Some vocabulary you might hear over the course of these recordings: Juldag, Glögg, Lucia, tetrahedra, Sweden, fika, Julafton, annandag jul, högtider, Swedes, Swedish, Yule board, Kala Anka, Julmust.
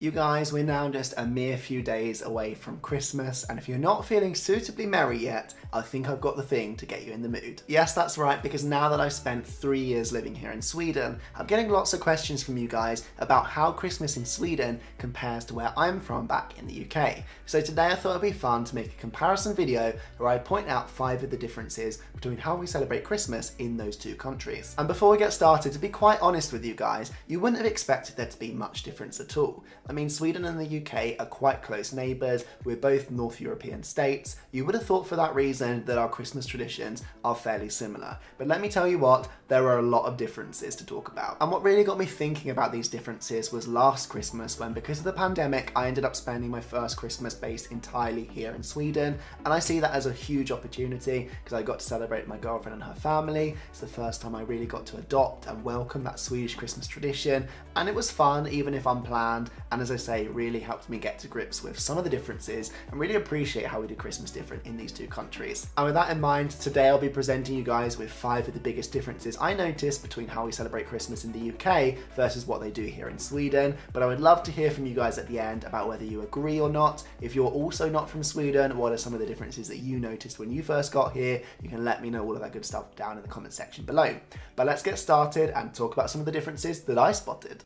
You guys, we're now just a mere few days away from Christmas, and if you're not feeling suitably merry yet, I think I've got the thing to get you in the mood. Yes, that's right, because now that I've spent 3 years living here in Sweden, I'm getting lots of questions from you guys about how Christmas in Sweden compares to where I'm from back in the UK. So today I thought it'd be fun to make a comparison video where I point out 5 of the differences between how we celebrate Christmas in those two countries. And before we get started, to be quite honest with you guys, you wouldn't have expected there to be much difference at all. I mean, Sweden and the UK are quite close neighbours, we're both North European states. You would have thought for that reason that our Christmas traditions are fairly similar. But let me tell you what, there are a lot of differences to talk about. And what really got me thinking about these differences was last Christmas when, because of the pandemic, I ended up spending my first Christmas based entirely here in Sweden. And I see that as a huge opportunity because I got to celebrate my girlfriend and her family. It's the first time I really got to adopt and welcome that Swedish Christmas tradition. And it was fun, even if unplanned. And as I say, really helped me get to grips with some of the differences and really appreciate how we do Christmas different in these two countries. And with that in mind, today I'll be presenting you guys with 5 of the biggest differences I noticed between how we celebrate Christmas in the UK versus what they do here in Sweden. But I would love to hear from you guys at the end about whether you agree or not. If you're also not from Sweden, what are some of the differences that you noticed when you first got here? You can let me know all of that good stuff down in the comment section below. But let's get started and talk about some of the differences that I spotted.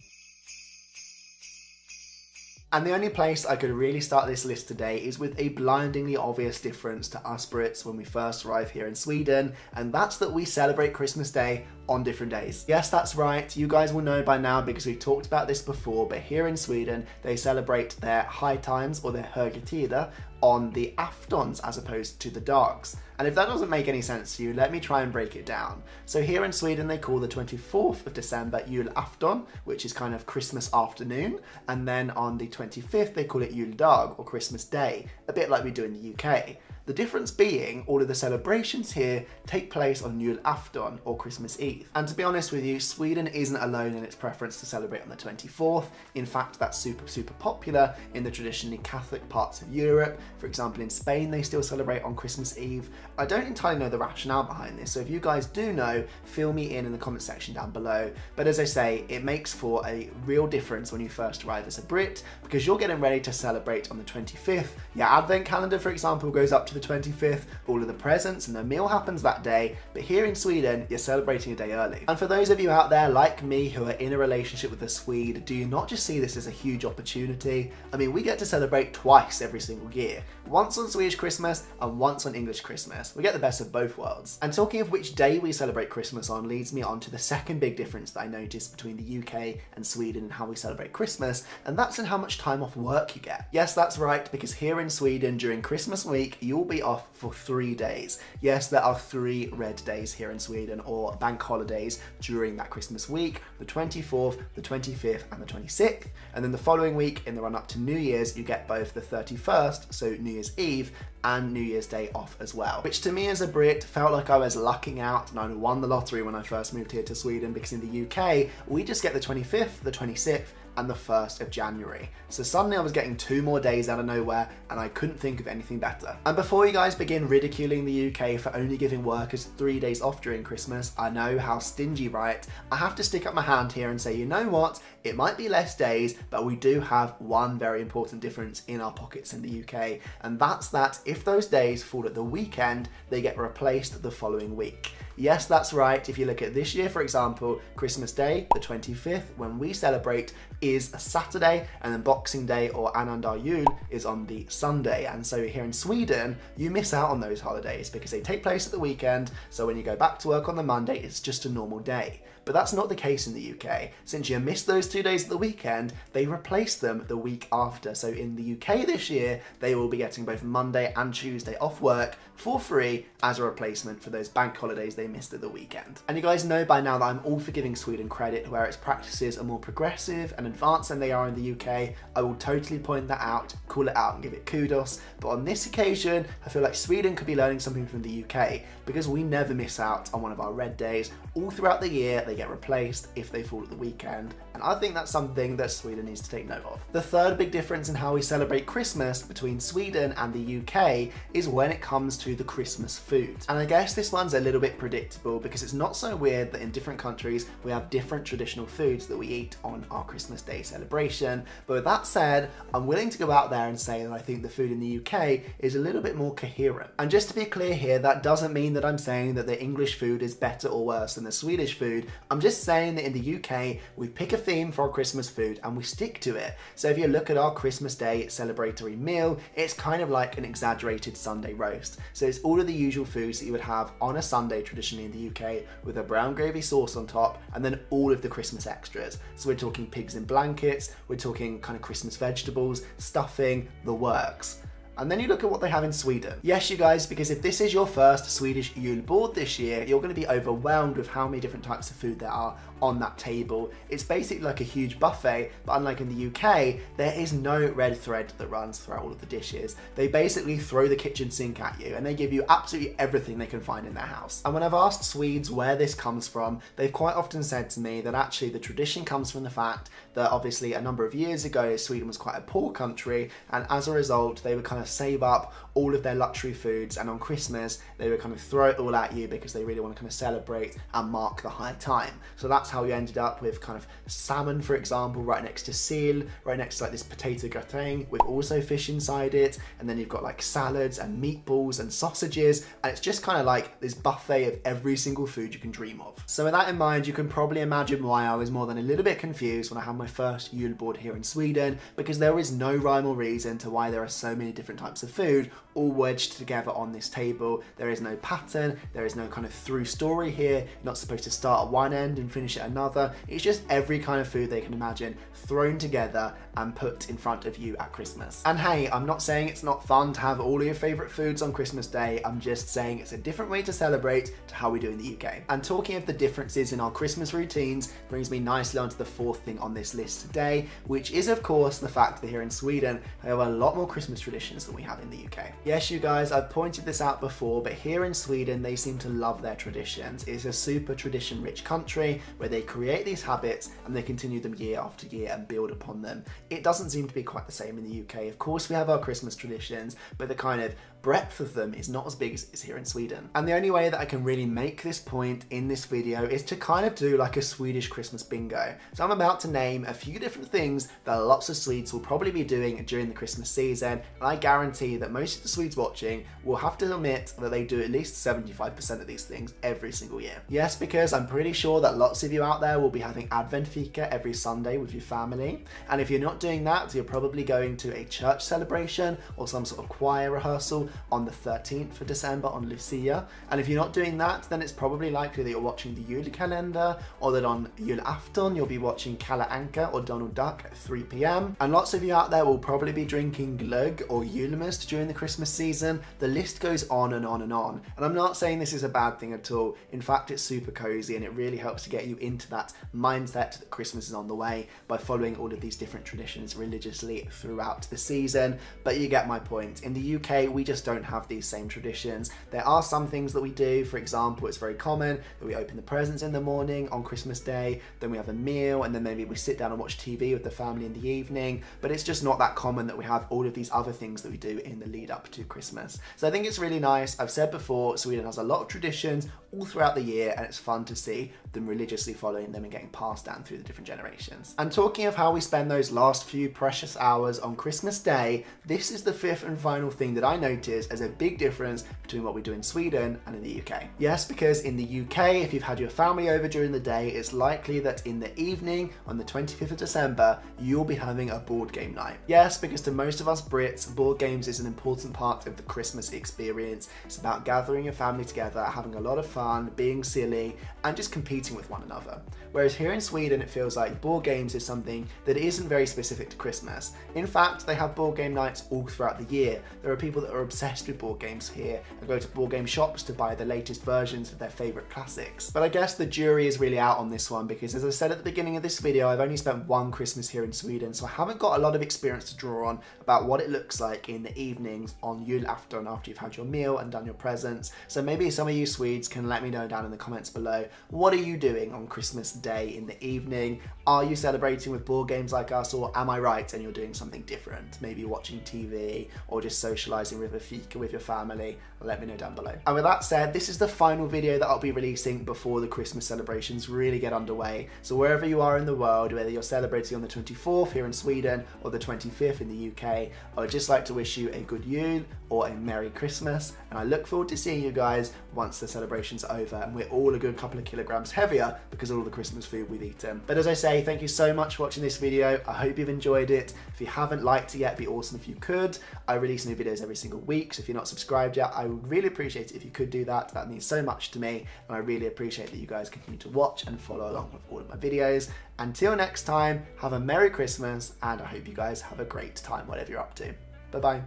And the only place I could really start this list today is with a blindingly obvious difference to us Brits when we first arrive here in Sweden, and that's that we celebrate Christmas Day on different days. Yes, that's right, you guys will know by now because we've talked about this before, but here in Sweden they celebrate their high times or their högtider on the aftons as opposed to the dags. And if that doesn't make any sense to you, let me try and break it down. So here in Sweden they call the 24th of December Julafton, which is kind of Christmas afternoon, and then on the 25th they call it Juldag or Christmas Day, a bit like we do in the UK. The difference being, all of the celebrations here take place on Julafton or Christmas Eve. And to be honest with you, Sweden isn't alone in its preference to celebrate on the 24th. In fact, that's super popular in the traditionally Catholic parts of Europe. For example, in Spain, they still celebrate on Christmas Eve. I don't entirely know the rationale behind this, so if you guys do know, fill me in the comment section down below. But as I say, it makes for a real difference when you first arrive as a Brit, because you're getting ready to celebrate on the 25th. Your advent calendar, for example, goes up to the 25th, all of the presents and the meal happens that day, but here in Sweden you're celebrating a day early. And for those of you out there like me who are in a relationship with a Swede, do you not just see this as a huge opportunity? I mean, we get to celebrate twice every single year, once on Swedish Christmas and once on English Christmas. We get the best of both worlds. And talking of which day we celebrate Christmas on leads me on to the second big difference that I noticed between the UK and Sweden and how we celebrate Christmas, and that's in how much time off work you get. Yes, that's right, because here in Sweden during Christmas week you'll be off for 3 days. Yes, there are 3 red days here in Sweden, or bank holidays during that Christmas week, the 24th, the 25th and the 26th. And then the following week in the run up to New Year's, you get both the 31st, so New Year's Eve, and New Year's Day off as well, which to me as a Brit felt like I was lucking out and I won the lottery when I first moved here to Sweden, because in the UK, we just get the 25th, the 26th, and the 1st of January. So suddenly I was getting 2 more days out of nowhere and I couldn't think of anything better. And before you guys begin ridiculing the UK for only giving workers 3 days off during Christmas, I know how stingy, right? I have to stick up my hand here and say, you know what? It might be less days, but we do have one very important difference in our pockets in the UK, and that's that if those days fall at the weekend, they get replaced the following week. Yes, that's right. If you look at this year, for example, Christmas Day, the 25th, when we celebrate, is a Saturday, and then Boxing Day or annandag jul is on the Sunday. And so here in Sweden, you miss out on those holidays because they take place at the weekend. So when you go back to work on the Monday, it's just a normal day. But that's not the case in the UK. Since you missed those 2 days at the weekend, they replace them the week after. So in the UK this year, they will be getting both Monday and Tuesday off work for free as a replacement for those bank holidays they missed at the weekend. And you guys know by now that I'm all for giving Sweden credit where its practices are more progressive and advanced than they are in the UK. I will totally point that out, call it out and give it kudos. But on this occasion, I feel like Sweden could be learning something from the UK, because we never miss out on one of our red days. All throughout the year, they get replaced if they fall at the weekend, and I think that's something that Sweden needs to take note of. The third big difference in how we celebrate Christmas between Sweden and the UK is when it comes to the Christmas food. And I guess this one's a little bit predictable because it's not so weird that in different countries we have different traditional foods that we eat on our Christmas Day celebration. But with that said, I'm willing to go out there and say that I think the food in the UK is a little bit more coherent. And just to be clear here, that doesn't mean that I'm saying that the English food is better or worse than the Swedish food. I'm just saying that in the UK, we pick a theme for our Christmas food and we stick to it. So if you look at our Christmas Day celebratory meal, it's kind of like an exaggerated Sunday roast. So it's all of the usual foods that you would have on a Sunday traditionally in the UK with a brown gravy sauce on top and then all of the Christmas extras. So we're talking pigs in blankets, we're talking kind of Christmas vegetables, stuffing, the works. And then you look at what they have in Sweden. Yes, you guys, because if this is your first Swedish Yule board this year, you're going to be overwhelmed with how many different types of food there are on that table. It's basically like a huge buffet, but unlike in the UK, there is no red thread that runs throughout all of the dishes. They basically throw the kitchen sink at you, and they give you absolutely everything they can find in their house. And when I've asked Swedes where this comes from, they've quite often said to me that actually the tradition comes from the fact that obviously a number of years ago, Sweden was quite a poor country, and as a result, they were kind of save up all of their luxury foods, and on Christmas they would kind of throw it all at you because they really want to kind of celebrate and mark the high time. So that's how you ended up with kind of salmon, for example, right next to seal, right next to like this potato gratin with also fish inside it, and then you've got like salads and meatballs and sausages, and it's just kind of like this buffet of every single food you can dream of. So with that in mind, you can probably imagine why I was more than a little bit confused when I had my first Yule board here in Sweden, because there is no rhyme or reason to why there are so many different types of food all wedged together on this table. There is no pattern, there is no kind of through story here. You're not supposed to start at one end and finish at another. It's just every kind of food they can imagine thrown together and put in front of you at Christmas. And hey, I'm not saying it's not fun to have all of your favourite foods on Christmas Day, I'm just saying it's a different way to celebrate to how we do in the UK. And talking of the differences in our Christmas routines brings me nicely onto the fourth thing on this list today, which is of course the fact that here in Sweden they have a lot more Christmas traditions than we have in the UK. Yes, you guys, I've pointed this out before, but here in Sweden they seem to love their traditions. It's a super tradition-rich country where they create these habits and they continue them year after year and build upon them. It doesn't seem to be quite the same in the UK. Of course we have our Christmas traditions, but the kind of breadth of them is not as big as it is here in Sweden. And the only way that I can really make this point in this video is to kind of do like a Swedish Christmas bingo. So I'm about to name a few different things that lots of Swedes will probably be doing during the Christmas season, and I guarantee that most of the Swedes watching will have to admit that they do at least 75% of these things every single year. Yes, because I'm pretty sure that lots of you out there will be having Advent fika every Sunday with your family, and if you're not doing that, you're probably going to a church celebration or some sort of choir rehearsal on the 13th of December on Lucia, and if you're not doing that, then it's probably likely that you're watching the Yule calendar, or that on Julafton you'll be watching Kala Anka or Juldag at 3 PM, and lots of you out there will probably be drinking Glögg or Julmust during the Christmas season. The list goes on and on and on, and I'm not saying this is a bad thing at all. In fact, it's super cozy and it really helps to get you into that mindset that Christmas is on the way by following all of these different traditions religiously throughout the season, but you get my point. In the UK, we just don't have these same traditions. There are some things that we do. For example, it's very common that we open the presents in the morning on Christmas Day, then we have a meal, and then maybe we sit down and watch TV with the family in the evening, but it's just not that common that we have all of these other things that we do in the lead up to Christmas. So I think it's really nice. I've said before, Sweden has a lot of traditions all throughout the year, and it's fun to see them religiously following them and getting passed down through the different generations. And talking of how we spend those last few precious hours on Christmas Day, this is the fifth and final thing that I noticed as a big difference between what we do in Sweden and in the UK. Yes, because in the UK, if you've had your family over during the day, it's likely that in the evening on the 25th of December, you'll be having a board game night. Yes, because to most of us Brits, board games is an important part of the Christmas experience. It's about gathering your family together, having a lot of fun, being silly, and just competing with one another. Whereas here in Sweden, it feels like board games is something that isn't very specific to Christmas. In fact, they have board game nights all throughout the year. There are people that are obsessed with board games here and go to board game shops to buy the latest versions of their favourite classics. But I guess the jury is really out on this one, because as I said at the beginning of this video, I've only spent one Christmas here in Sweden, so I haven't got a lot of experience to draw on about what it looks like in the evenings on Julafton after you've had your meal and done your presents. So maybe some of you Swedes can let me know down in the comments below, what are you you doing on Christmas Day in the evening? Are you celebrating with board games like us, or am I right and you're doing something different? Maybe watching TV or just socialising with a fika with your family? Let me know down below. And with that said, this is the final video that I'll be releasing before the Christmas celebrations really get underway. So wherever you are in the world, whether you're celebrating on the 24th here in Sweden or the 25th in the UK, I would just like to wish you a good Yule or a Merry Christmas, and I look forward to seeing you guys once the celebration's over and we're all a good couple of kilograms heavier because of all the Christmas food we've eaten. But as I say, thank you so much for watching this video. I hope you've enjoyed it. If you haven't liked it yet, it'd be awesome if you could. I release new videos every single week, so if you're not subscribed yet, I would really appreciate it if you could do that. That means so much to me, and I really appreciate that you guys continue to watch and follow along with all of my videos. Until next time, have a Merry Christmas, and I hope you guys have a great time, whatever you're up to. Bye-bye.